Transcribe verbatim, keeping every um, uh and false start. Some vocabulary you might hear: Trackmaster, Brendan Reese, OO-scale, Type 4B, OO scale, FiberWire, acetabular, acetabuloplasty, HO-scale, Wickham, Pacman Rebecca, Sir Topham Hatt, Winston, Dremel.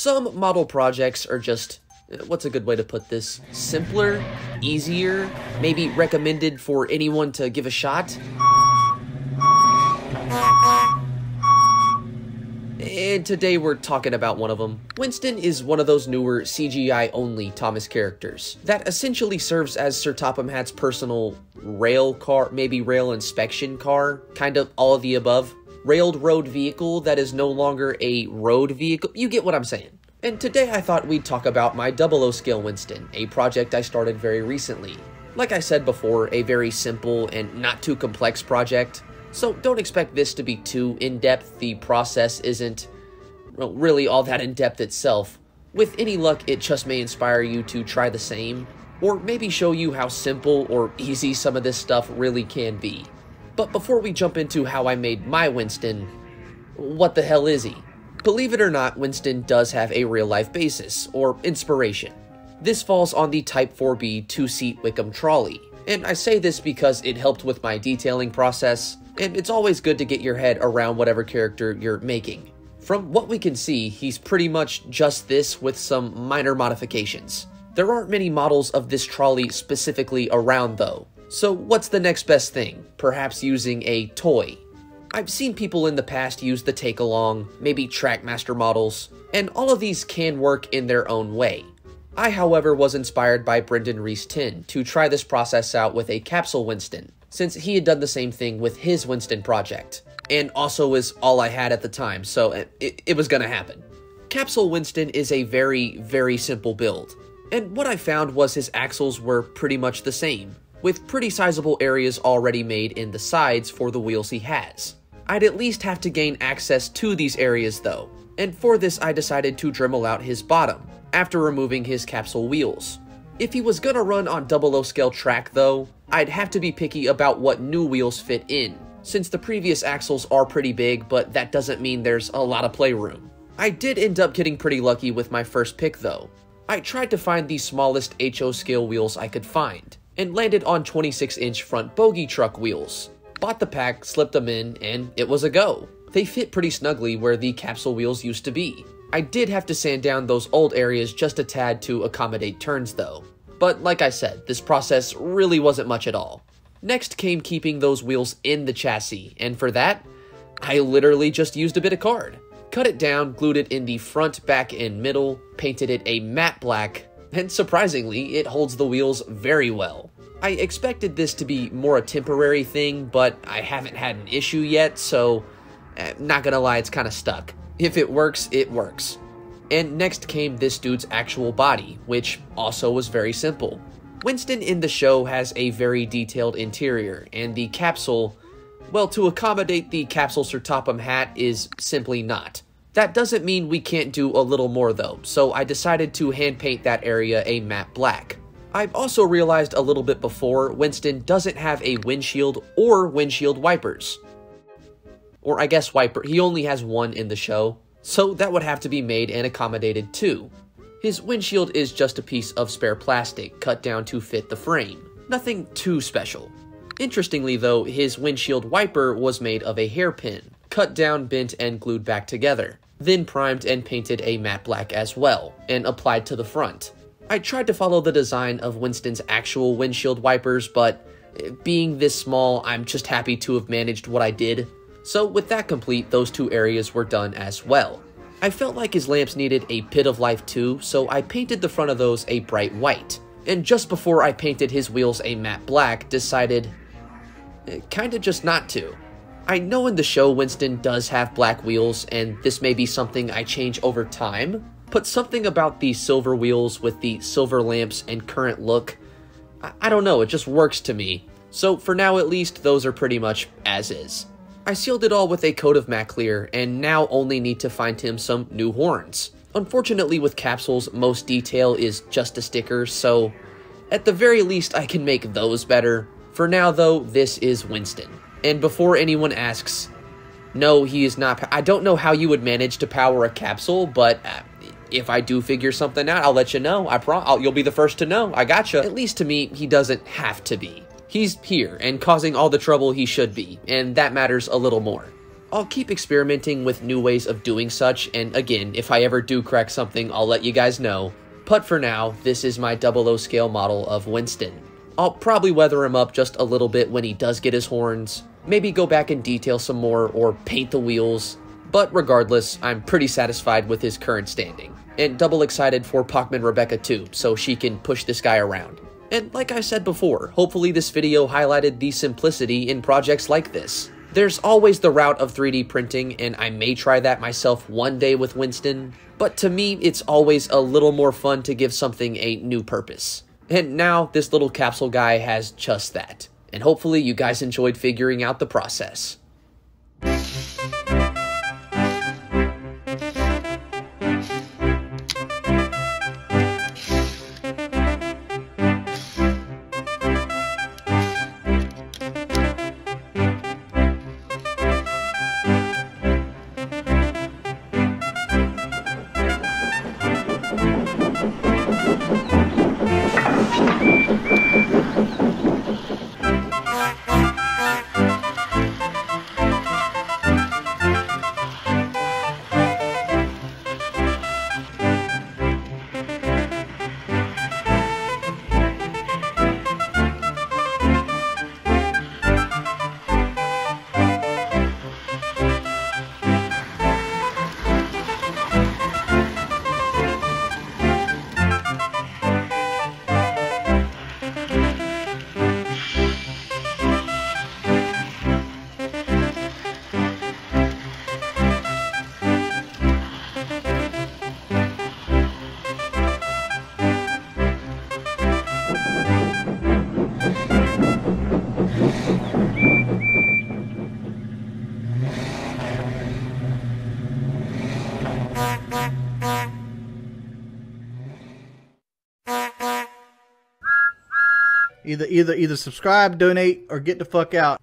Some model projects are just, what's a good way to put this? Simpler, easier, maybe recommended for anyone to give a shot. And today we're talking about one of them. Winston is one of those newer C G I-only Thomas characters that essentially serves as Sir Topham Hatt's personal rail car, maybe rail inspection car, kind of all of the above. Railed road vehicle that is no longer a road vehicle. You get what I'm saying. And today I thought we'd talk about my double O scale Winston, a project I started very recently. Like I said before, a very simple and not too complex project, so don't expect this to be too in-depth. The process isn't, well, really all that in-depth itself. With any luck, it just may inspire you to try the same, or maybe show you how simple or easy some of this stuff really can be. But before we jump into how I made my Winston, what the hell is he? Believe it or not, Winston does have a real-life basis, or inspiration. This falls on the Type four B two-seat Wickham trolley, and I say this because it helped with my detailing process, and it's always good to get your head around whatever character you're making. From what we can see, he's pretty much just this with some minor modifications. There aren't many models of this trolley specifically around though, so what's the next best thing? Perhaps using a toy. I've seen people in the past use the take-along, maybe Trackmaster models, and all of these can work in their own way. I, however, was inspired by Brendan Reese to try this process out with a capsule Winston, since he had done the same thing with his Winston project, and also was all I had at the time, so it, it was gonna happen. Capsule Winston is a very, very simple build, and what I found was his axles were pretty much the same, with pretty sizable areas already made in the sides for the wheels he has. I'd at least have to gain access to these areas though, and for this I decided to Dremel out his bottom, after removing his capsule wheels. If he was gonna run on double O scale track though, I'd have to be picky about what new wheels fit in, since the previous axles are pretty big, but that doesn't mean there's a lot of playroom. I did end up getting pretty lucky with my first pick though. I tried to find the smallest H O scale wheels I could find, and landed on twenty-six inch front bogey truck wheels. Bought the pack, slipped them in, and it was a go. They fit pretty snugly where the capsule wheels used to be. I did have to sand down those old areas just a tad to accommodate turns though. But like I said, this process really wasn't much at all. Next came keeping those wheels in the chassis, and for that, I literally just used a bit of card. Cut it down, glued it in the front, back, and middle, painted it a matte black, and surprisingly, it holds the wheels very well. I expected this to be more a temporary thing, but I haven't had an issue yet, so not gonna lie, it's kinda stuck. If it works, it works. And next came this dude's actual body, which also was very simple. Winston in the show has a very detailed interior, and the capsule, well, to accommodate the capsule Sir Topham Hatt is simply not. That doesn't mean we can't do a little more though, so I decided to hand paint that area a matte black. I've also realized a little bit before, Winston doesn't have a windshield or windshield wipers. Or I guess wiper, he only has one in the show, so that would have to be made and accommodated too. His windshield is just a piece of spare plastic cut down to fit the frame, nothing too special. Interestingly though, his windshield wiper was made of a hairpin, cut down, bent, and glued back together, then primed and painted a matte black as well, and applied to the front. I tried to follow the design of Winston's actual windshield wipers, but being this small, I'm just happy to have managed what I did. So with that complete, those two areas were done as well. I felt like his lamps needed a bit of life too, so I painted the front of those a bright white. And just before I painted his wheels a matte black, decided kinda just not to. I know in the show Winston does have black wheels, and this may be something I change over time, but something about the silver wheels with the silver lamps and current look, I, I don't know, it just works to me. So for now at least, those are pretty much as is. I sealed it all with a coat of matte clear, and now only need to find him some new horns. Unfortunately with capsules, most detail is just a sticker, so at the very least I can make those better. For now though, this is Winston. And before anyone asks, no, he is not. I don't know how you would manage to power a capsule, but uh, if I do figure something out, I'll let you know. I pro- I'll, you'll be the first to know. I gotcha. At least to me, he doesn't have to be. He's here and causing all the trouble he should be, and that matters a little more. I'll keep experimenting with new ways of doing such, and again, if I ever do crack something, I'll let you guys know. But for now, this is my O O-scale model of Winston. I'll probably weather him up just a little bit when he does get his horns, maybe go back and detail some more or paint the wheels, but regardless, I'm pretty satisfied with his current standing, and double excited for Pacman Rebecca too, so she can push this guy around. And like I said before, hopefully this video highlighted the simplicity in projects like this. There's always the route of three D printing, and I may try that myself one day with Winston, but to me, it's always a little more fun to give something a new purpose. And now, this little capsule guy has just that. And hopefully you guys enjoyed figuring out the process. Either, either, either subscribe, donate, or get the fuck out.